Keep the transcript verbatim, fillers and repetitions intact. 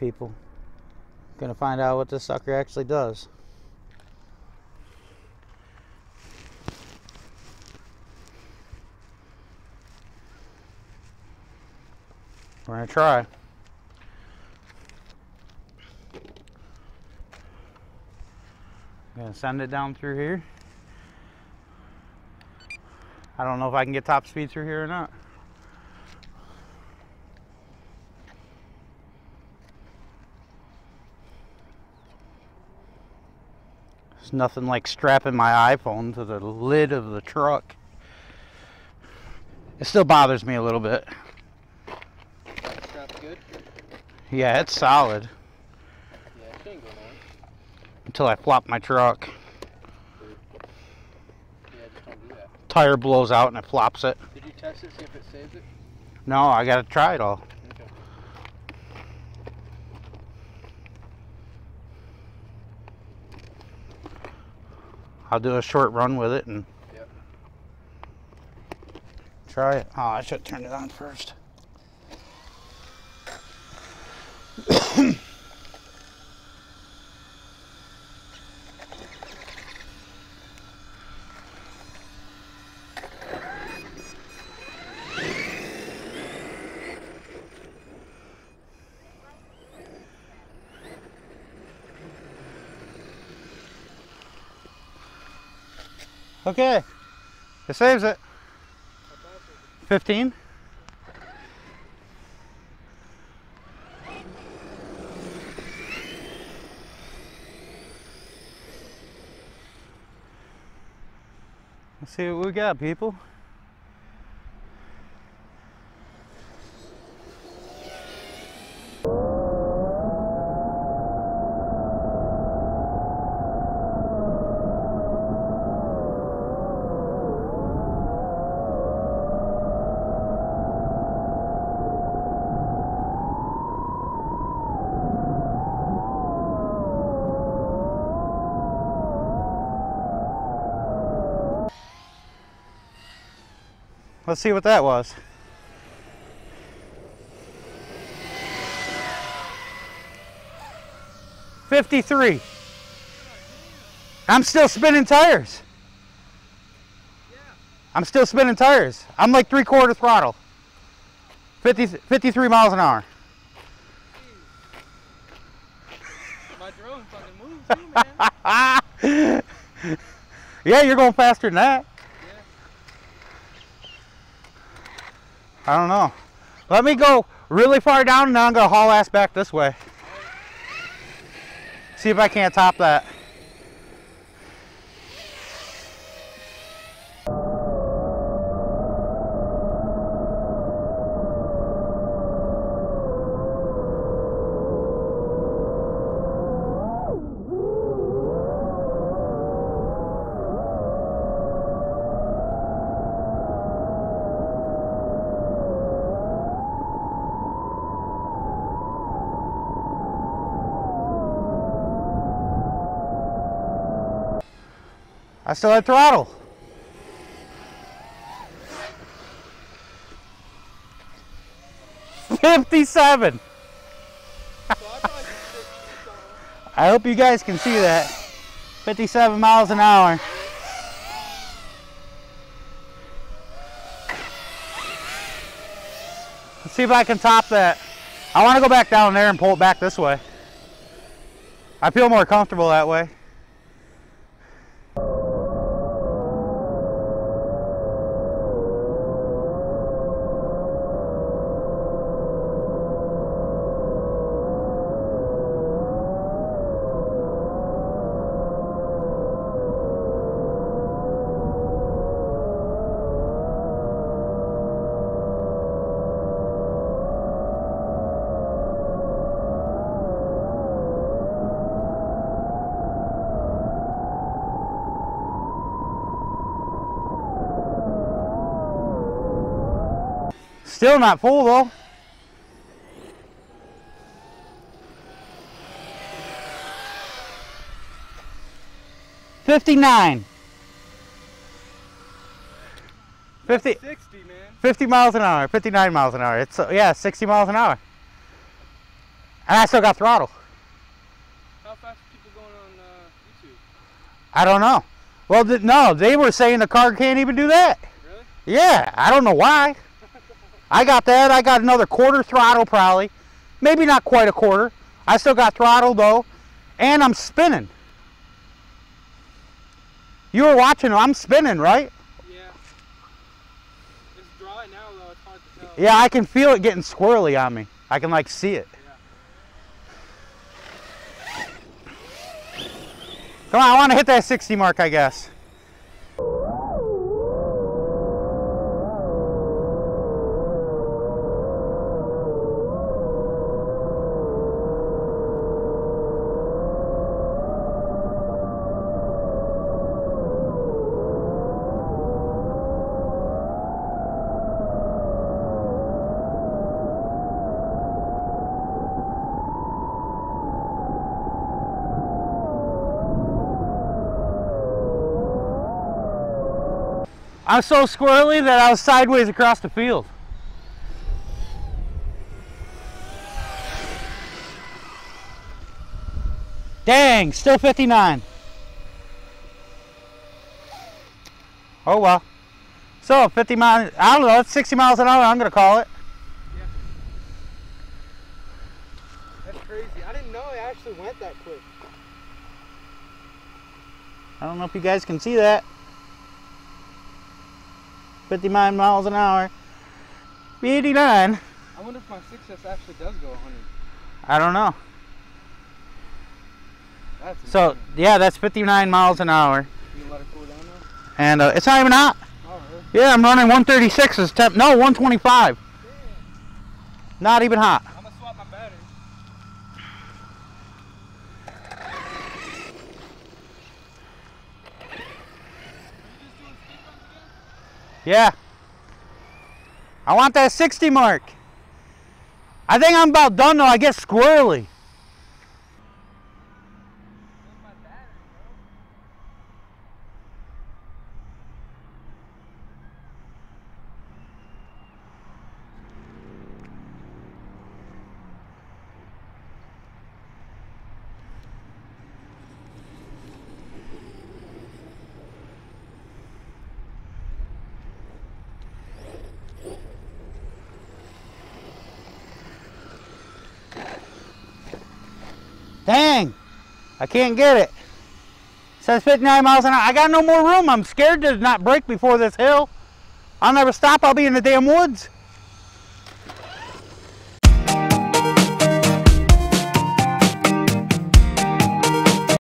people. Gonna find out what this sucker actually does. We're gonna try. I'm gonna send it down through here. I don't know if I can get top speed through here or not. There's nothing like strapping my iPhone to the lid of the truck. It still bothers me a little bit. That strap good? Yeah, it's solid. Yeah, it shouldn't go down. Until I flop my truck. Yeah, just don't do that. Tire blows out and it flops it. Did you test it, see if it saves it? No, I gotta try it all. Okay. I'll do a short run with it and yep. Try it. Oh, I should turn it on first. Okay, it saves it. fifteen? Let's see what we got, people. Let's see what that was. fifty-three. I'm still spinning tires. I'm still spinning tires. I'm like three quarter throttle. fifty, fifty-three miles an hour. My drone fucking moves too, man. Yeah, you're going faster than that. I don't know. Let me go really far down and then I'm gonna haul ass back this way. See if I can't top that. I still had throttle. fifty-seven. I hope you guys can see that. fifty-seven miles an hour. Let's see if I can top that. I want to go back down there and pull it back this way. I feel more comfortable that way. Still not full though. fifty-nine. fifty. sixty, man. fifty miles an hour. fifty-nine miles an hour. It's uh, yeah, sixty miles an hour. And I still got throttle. How fast are people going on uh, YouTube? I don't know. Well, th no, they were saying the car can't even do that. Really? Yeah, I don't know why. I got that. I got another quarter throttle probably. Maybe not quite a quarter. I still got throttle though. And I'm spinning. You were watching, I'm spinning, right? Yeah. It's dry now though, it's hard to tell. Yeah, I can feel it getting squirrely on me. I can like see it. Yeah. Come on, I want to hit that sixty mark, I guess. I'm so squirrely that I was sideways across the field. Dang, still fifty-nine. Oh well. So fifty miles, I don't know, it's sixty miles an hour, I'm gonna call it. Yeah. That's crazy. I didn't know it actually went that quick. I don't know if you guys can see that. fifty-nine miles an hour. eighty-nine. I wonder if my six S actually does go one hundred. I don't know. That's so, yeah, that's fifty-nine miles an hour. Can you let it cool down now? And uh, it's not even hot. Oh, really? Yeah, I'm running one thirty-six as temp. No, one twenty-five. Damn. Not even hot. I'm going to swap my battery. Yeah, I want that sixty mark. I think I'm about done though, I get squirrely. Dang, I can't get it. It says fifty-nine miles an hour. I got no more room. I'm scared to not break before this hill. I'll never stop. I'll be in the damn woods.